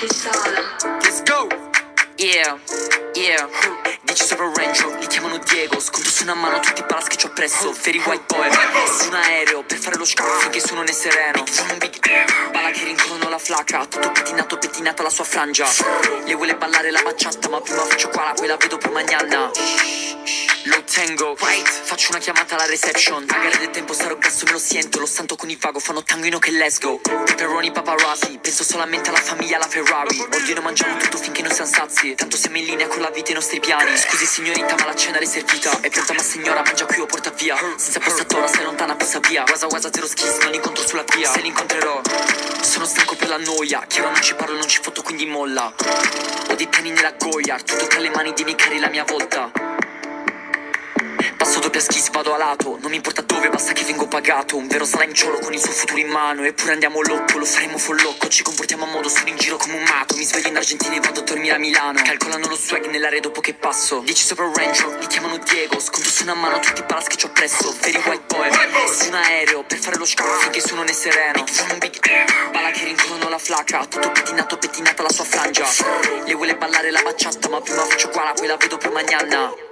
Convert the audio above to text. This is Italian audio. Let's go. Yeah, yeah. Dici sopra un rancho, li chiamano Diego. Sconto su una mano tutti i palazzi che c'ho presso. Ferry white boy, su un aereo per fare lo scafo finché sono nel sereno. Balla che rincorrono la flaca, tutto pettinato, pettinata la sua frangia. Le vuole ballare la bacciata, ma prima faccio qua, poi la vedo per magnana. Lo tengo, faccio una chiamata alla reception. Magari del tempo sarò grasso, me lo siento. Lo santo con il vago, fanno tanguino che let's go. Pepperoni paparazzi, penso solamente alla famiglia, alla Ferrari. Oddio, non mangiamo tutto finché non siamo sazi, tanto siamo in linea con la vita e i nostri piani. Scusi signorita, ma la cena è servita. È pronta ma signora, mangia qui o porta via. Senza passatora, sei lontana, passa via. Guasa guasa, zero schiz, non incontro sulla via. Se li incontrerò, sono stanco per la noia. Che ora non ci parlo, non ci fotto, quindi molla. Ho dei piani nella goia, tutto tra le mani dei miei cari, la mia volta. Passo doppia schiz, vado a lato, non mi importa dove, basta che vengo pagato. Un vero slimeciolo con il suo futuro in mano, eppure andiamo loco, lo faremo follocco. Ci comportiamo a modo, sono in giro come un matto. Mi sveglio in Argentina e vado a dormire a Milano. Calcolano lo swag nell'area dopo che passo. Dici sopra un rancho, li chiamano Diego. Sconto su una mano tutti i palazzi che c'ho presso. Veri white boy, su un aereo per fare lo scafo finché sono nel sereno. Balla che rincorrono la flaca, tutto pettinato, pettinata la sua frangia. Le vuole ballare la bacciata, ma prima faccio qua, poi la vedo per magnana.